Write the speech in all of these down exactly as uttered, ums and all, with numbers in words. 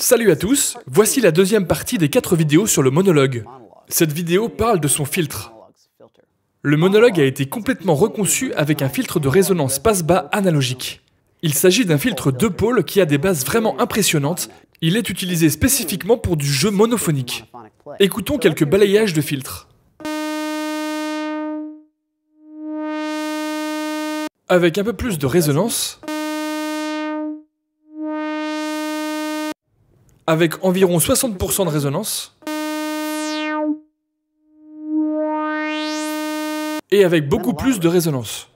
Salut à tous, voici la deuxième partie des quatre vidéos sur le monologue. Cette vidéo parle de son filtre. Le monologue a été complètement reconçu avec un filtre de résonance passe-bas analogique. Il s'agit d'un filtre deux pôles qui a des bases vraiment impressionnantes. Il est utilisé spécifiquement pour du jeu monophonique. Écoutons quelques balayages de filtres. Avec un peu plus de résonance, avec environ soixante pour cent de résonance, et avec beaucoup plus de résonance.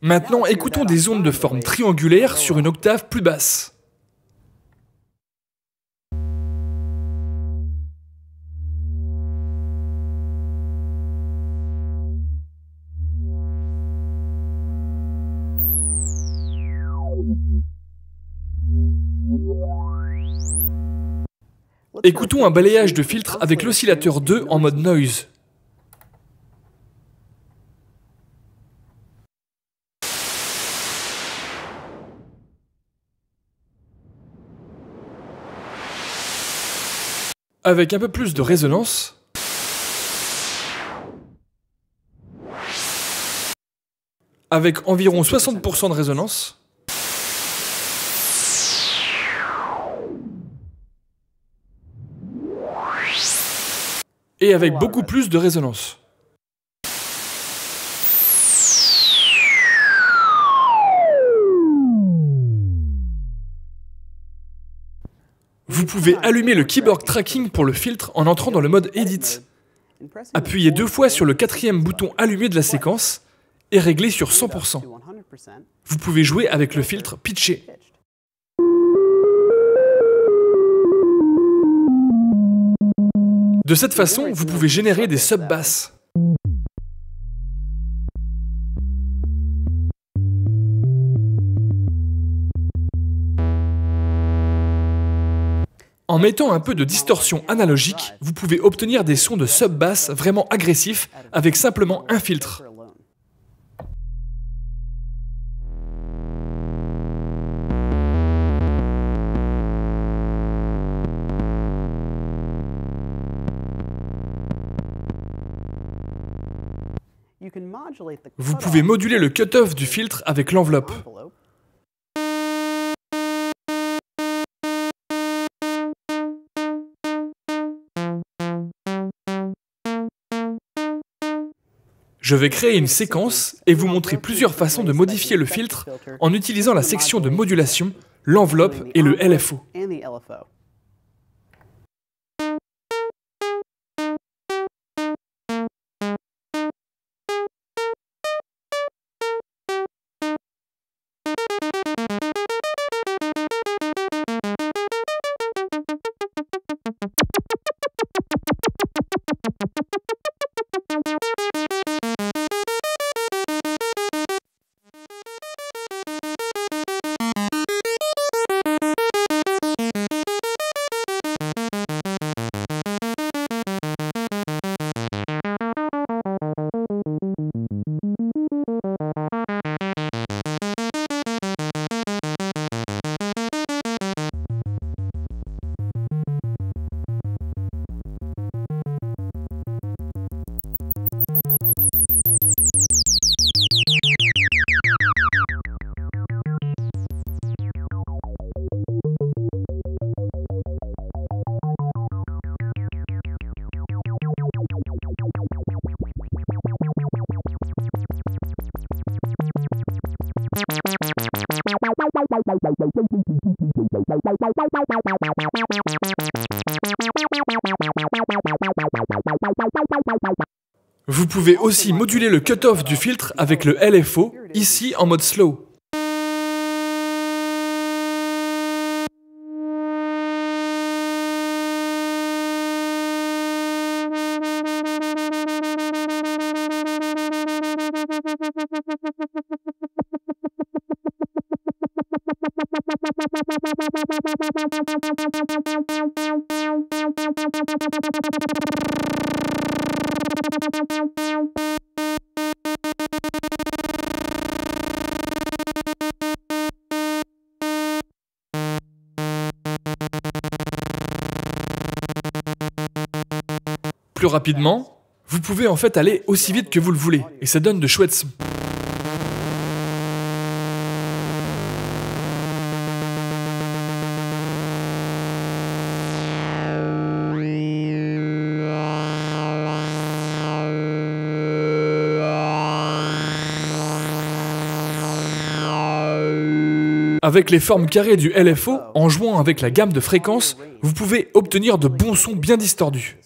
Maintenant, écoutons des ondes de forme triangulaire sur une octave plus basse. Écoutons un balayage de filtre avec l'oscillateur deux en mode noise. Avec un peu plus de résonance. Avec environ soixante pour cent de résonance. Et avec beaucoup plus de résonance. Vous pouvez allumer le keyboard tracking pour le filtre en entrant dans le mode Edit. Appuyez deux fois sur le quatrième bouton allumé de la séquence et réglez sur cent pour cent. Vous pouvez jouer avec le filtre pitché. De cette façon, vous pouvez générer des sub-basses. En mettant un peu de distorsion analogique, vous pouvez obtenir des sons de sub-basses vraiment agressifs avec simplement un filtre. Vous pouvez moduler le cut-off du filtre avec l'enveloppe. Je vais créer une séquence et vous montrer plusieurs façons de modifier le filtre en utilisant la section de modulation, l'enveloppe et le L F O. Vous pouvez aussi moduler le cut-off du filtre avec le L F O, ici en mode slow. plus rapidement, vous pouvez en fait aller aussi vite que vous le voulez, et ça donne de chouettes sons. Avec les formes carrées du L F O, en jouant avec la gamme de fréquences, vous pouvez obtenir de bons sons bien distordus.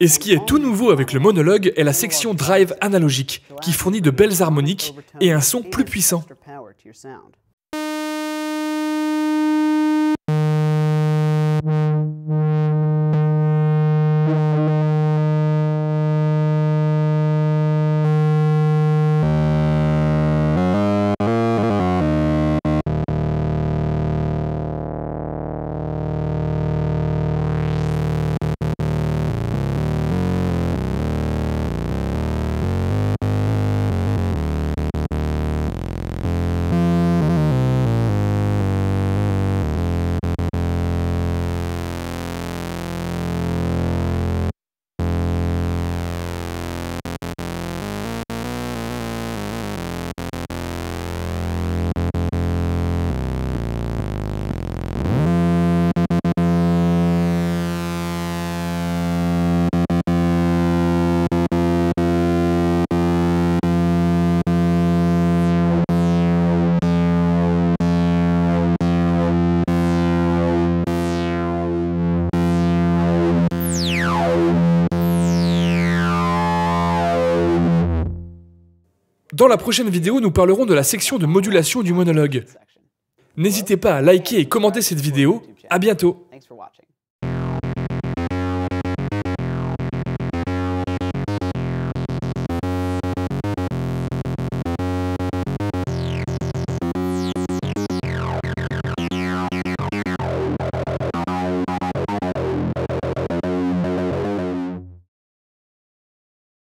Et ce qui est tout nouveau avec le monologue est la section drive analogique, qui fournit de belles harmoniques et un son plus puissant. Dans la prochaine vidéo, nous parlerons de la section de modulation du monologue. N'hésitez pas à liker et commenter cette vidéo. À bientôt.